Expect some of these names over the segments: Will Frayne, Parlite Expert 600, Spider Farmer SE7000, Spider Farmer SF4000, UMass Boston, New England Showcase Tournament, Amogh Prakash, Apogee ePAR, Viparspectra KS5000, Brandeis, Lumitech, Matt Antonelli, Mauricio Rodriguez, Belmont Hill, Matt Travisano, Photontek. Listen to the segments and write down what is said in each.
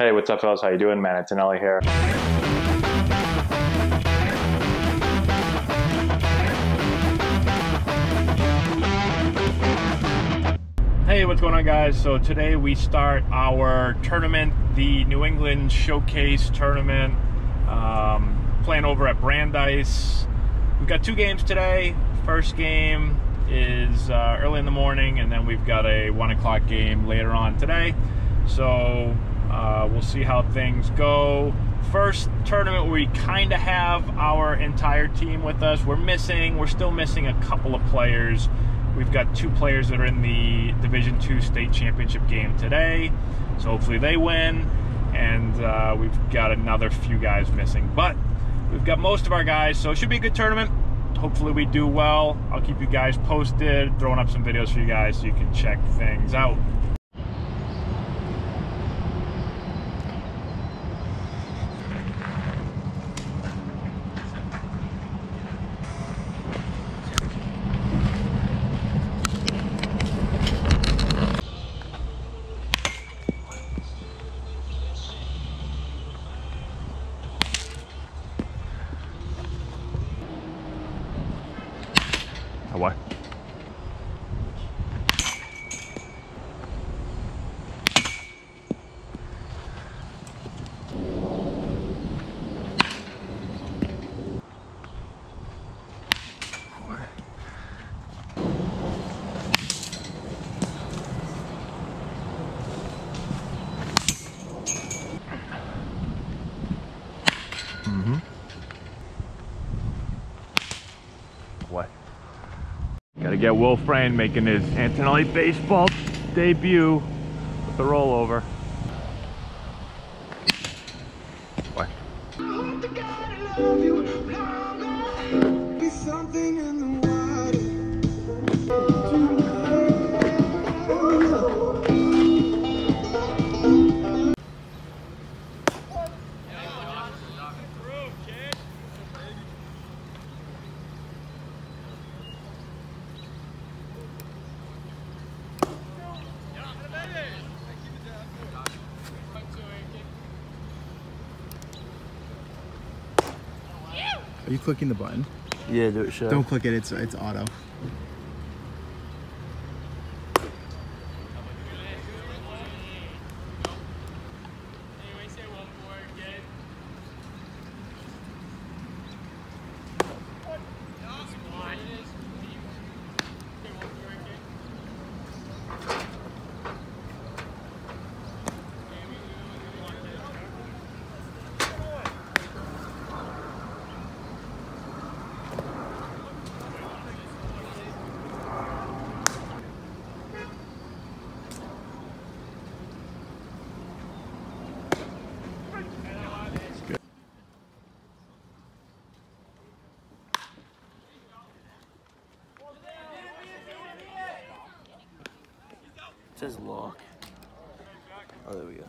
Hey, what's up, fellas? How you doing? Matt Antonelli here. Hey, what's going on, guys? So today we start our tournament, the New England Showcase Tournament, playing over at Brandeis. We've got two games today. First game is early in the morning, and then we've got a 1 o'clock game later on today. So we'll see how things go. First tournament, we kind of have our entire team with us. We're still missing a couple of players. We've got two players that are in the Division II state championship game today, so hopefully they win. And we've got another few guys missing, but we've got most of our guys, so it should be a good tournament. Hopefully we do well. I'll keep you guys posted, throwing up some videos for you guys so you can check things out. Why? Get Will Frayne making his Antonelli baseball debut with the rollover. What? Are you clicking the button? Yeah, do it, sure. Don't click it, it's auto. It says lock. Oh, there we go.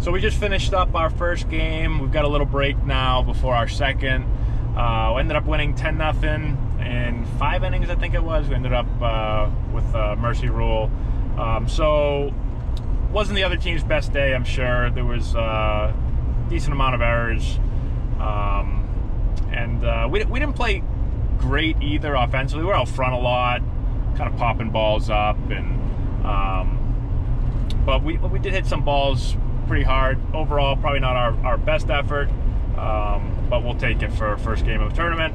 So we just finished up our first game. We've got a little break now before our second. We ended up winning 10-0. In 5 innings, I think it was, we ended up with a mercy rule. So wasn't the other team's best day, I'm sure. There was a decent amount of errors. We didn't play great either offensively. We were out front a lot, kind of popping balls up. But we did hit some balls pretty hard. Overall, probably not our best effort, but we'll take it for first game of the tournament.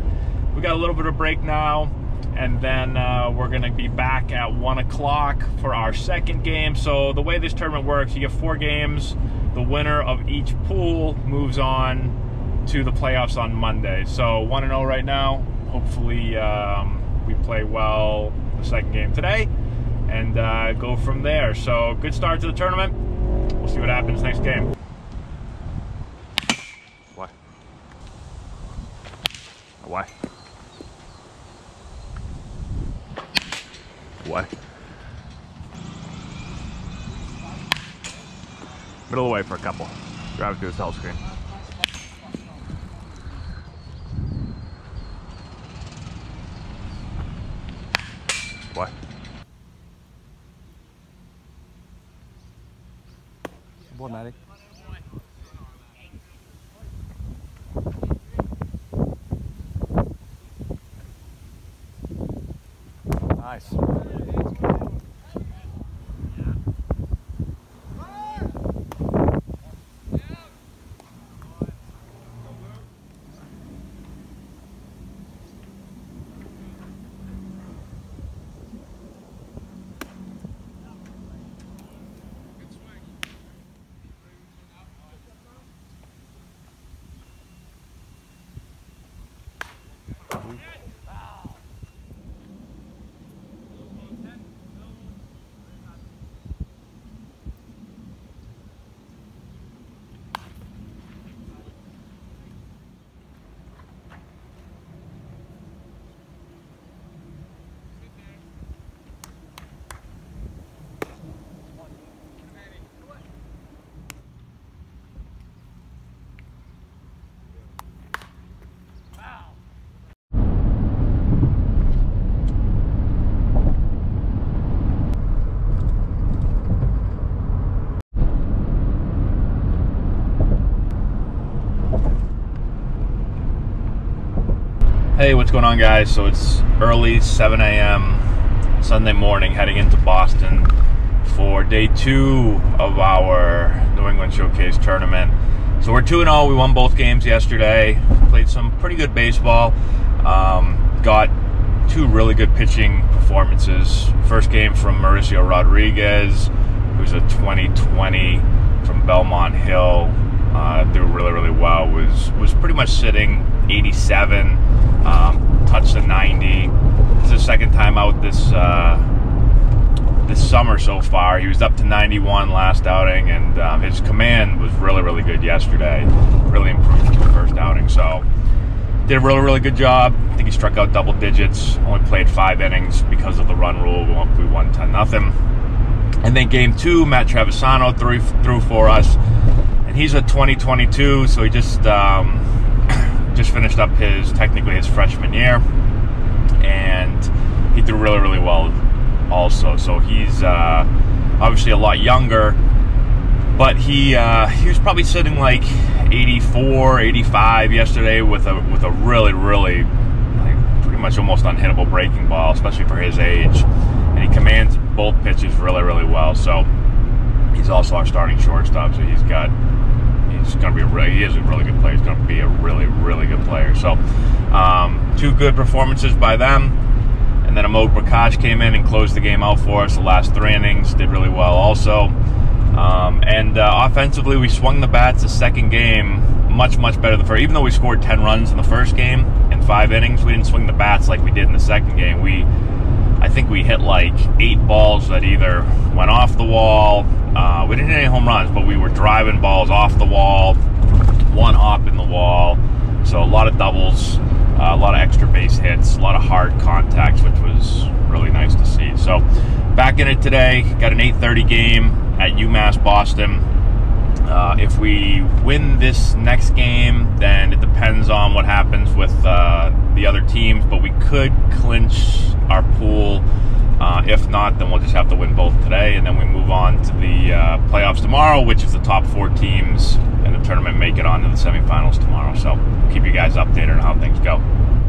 We got a little bit of break now, and then we're going to be back at 1 o'clock for our second game. So the way this tournament works, you get 4 games. The winner of each pool moves on to the playoffs on Monday. So 1-0 right now. Hopefully we play well the second game today and go from there. So good start to the tournament. We'll see what happens next game. Why? What? Middle of the way for a couple. Drive through this help screen. Boy. Good boy, Matty. Nice. Hey, what's going on, guys? So it's early 7 a.m. Sunday morning, heading into Boston for day two of our New England Showcase Tournament. So we're 2-0. We won both games yesterday. Played some pretty good baseball. Got two really good pitching performances. First game from Mauricio Rodriguez, who's a 2020 from Belmont Hill. Threw really well. Was pretty much sitting 87. Touched the 90. It's his second time out this summer so far. He was up to 91 last outing, and his command was really good yesterday. Really improved from the first outing. So did a really good job. I think he struck out double digits. Only played 5 innings because of the run rule. We won 10-0. And then game two, Matt Travisano threw for us, and he's a 2022. So he just finished up technically his freshman year, and he threw really well also. So he's obviously a lot younger, but he was probably sitting like 84, 85 yesterday with a really like pretty much almost unhittable breaking ball, especially for his age. And he commands both pitches really well. So he's also our starting shortstop. So he is a really good player. He's going to be a really good player. So, two good performances by them. And then Amogh Prakash came in and closed the game out for us. The last 3 innings, did really well also. Offensively, we swung the bats the second game much better than the first. Even though we scored 10 runs in the first game in 5 innings, we didn't swing the bats like we did in the second game. I think we hit like 8 balls that either went off the wall. We didn't hit any home runs, but we were driving balls off the wall, one hop in the wall. So a lot of doubles, a lot of extra base hits, a lot of hard contacts, which was really nice to see. So back in it today, got an 8:30 game at UMass Boston. If we win this next game, then it depends on what happens with the other teams, but we could clinch our pool. If not, then we'll just have to win both today, and then we move on to the playoffs tomorrow, which is the top 4 teams in the tournament make it on to the semifinals tomorrow. So we'll keep you guys updated on how things go.